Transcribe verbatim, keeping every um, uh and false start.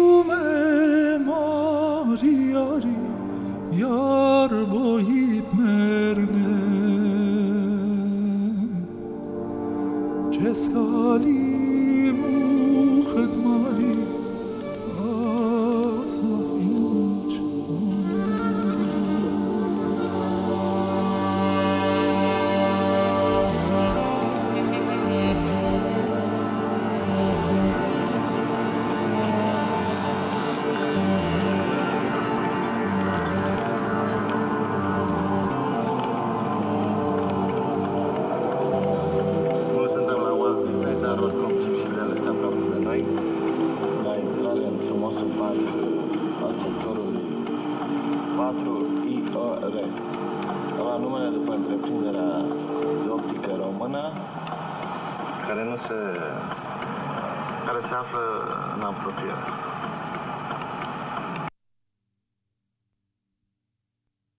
lume mari, iari, iar boit mernem. Ce scali muhet mari, asa inci I O R Am numele după întreprinderea de optică română care nu se care se află în apropiere.